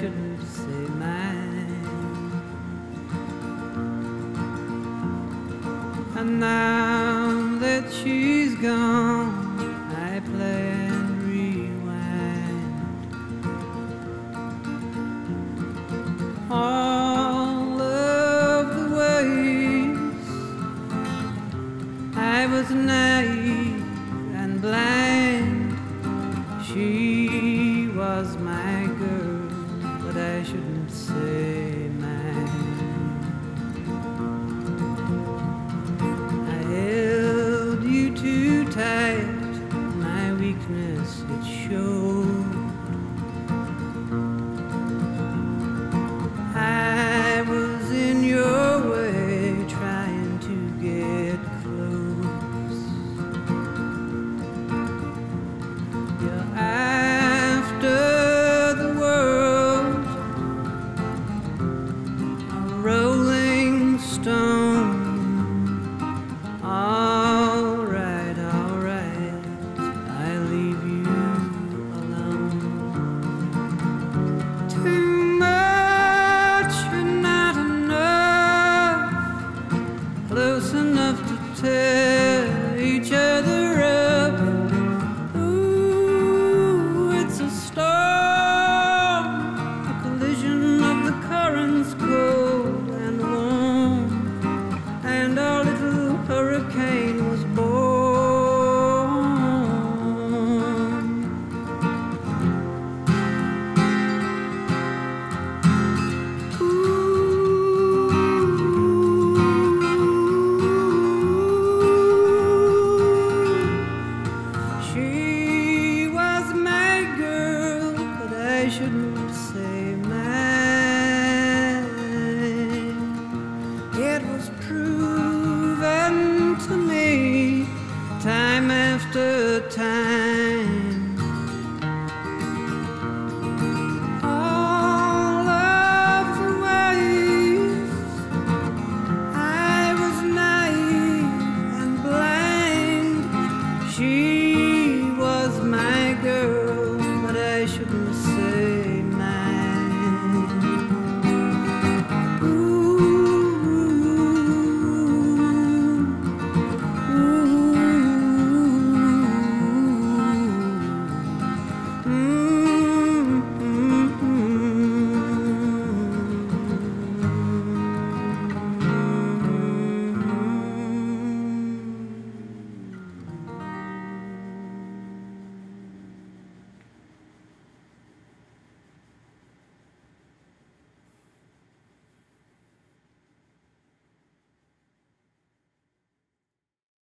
should say mine. And now that she's gone, I play and rewind all of the ways I was naive and blind. She was my girl, but I shouldn't say mine. I held you too tight, my weakness it showed. I was in your way, trying to get close. You're after the world, a rolling stone. All right, I leave you alone. Too much, you're not enough, close enough to tear each other up. Ooh, it's a storm, a collision of the currents, cold and warm, and our little hurricane was born. She was my girl, but I shouldn't